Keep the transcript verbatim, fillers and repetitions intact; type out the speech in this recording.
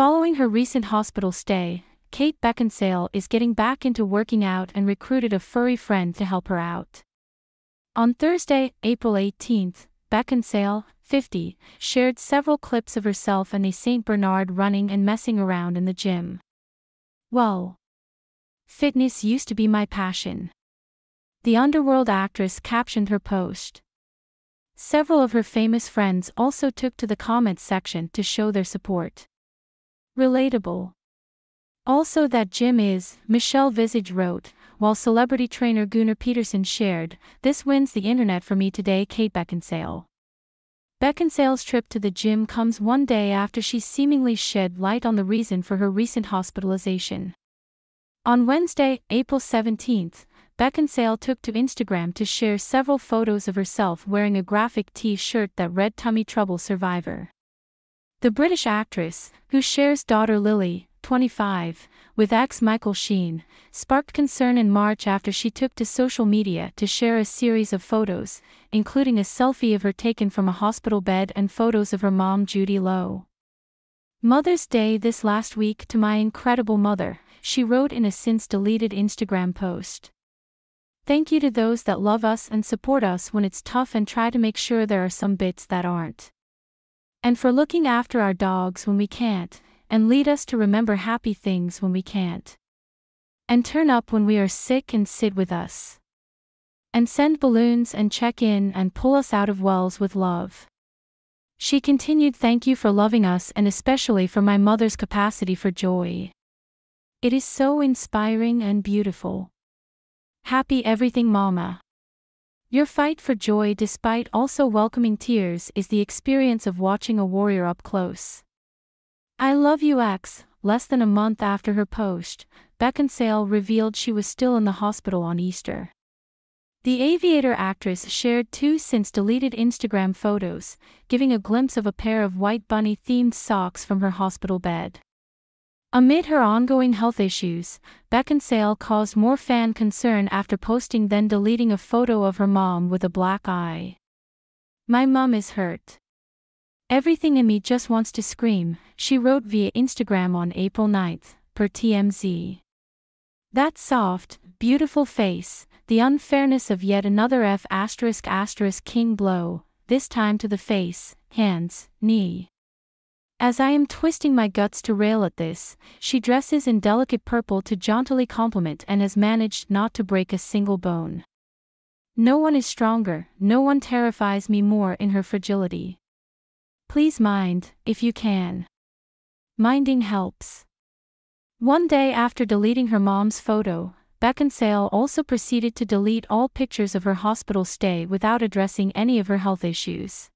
Following her recent hospital stay, Kate Beckinsale is getting back into working out and recruited a furry friend to help her out. On Thursday, April eighteenth, Beckinsale, fifty, shared several clips of herself and a Saint Bernard running and messing around in the gym. Whoa! Fitness used to be my passion. The Underworld actress captioned her post. Several of her famous friends also took to the comments section to show their support. Relatable. Also, that gym is, Michelle Visage wrote, while celebrity trainer Gunnar Peterson shared, "This wins the internet for me today, Kate Beckinsale." Beckinsale's trip to the gym comes one day after she seemingly shed light on the reason for her recent hospitalization. On Wednesday, April seventeenth, Beckinsale took to Instagram to share several photos of herself wearing a graphic t-shirt that read "Tummy Trouble Survivor." The British actress, who shares daughter Lily, twenty-five, with ex Michael Sheen, sparked concern in March after she took to social media to share a series of photos, including a selfie of her taken from a hospital bed and photos of her mom Judy Lowe. "Mother's Day this last week to my incredible mother," she wrote in a since-deleted Instagram post. "Thank you to those that love us and support us when it's tough and try to make sure there are some bits that aren't. And for looking after our dogs when we can't, and lead us to remember happy things when we can't. And turn up when we are sick and sit with us. And send balloons and check in and pull us out of wells with love." She continued, "Thank you for loving us and especially for my mother's capacity for joy. It is so inspiring and beautiful. Happy everything, Mama. Your fight for joy despite also welcoming tears is the experience of watching a warrior up close. I love you, X." Less than a month after her post, Beckinsale revealed she was still in the hospital on Easter. The aviator actress shared two since-deleted Instagram photos, giving a glimpse of a pair of white bunny-themed socks from her hospital bed. Amid her ongoing health issues, Beckinsale caused more fan concern after posting then deleting a photo of her mom with a black eye. "My mom is hurt. Everything in me just wants to scream," she wrote via Instagram on April ninth, per T M Z. "That soft, beautiful face, the unfairness of yet another F*** king blow, this time to the face, hands, knee. As I am twisting my guts to rail at this, she dresses in delicate purple to jauntily compliment and has managed not to break a single bone. No one is stronger, no one terrifies me more in her fragility. Please mind, if you can. Minding helps." One day after deleting her mom's photo, Beckinsale also proceeded to delete all pictures of her hospital stay without addressing any of her health issues.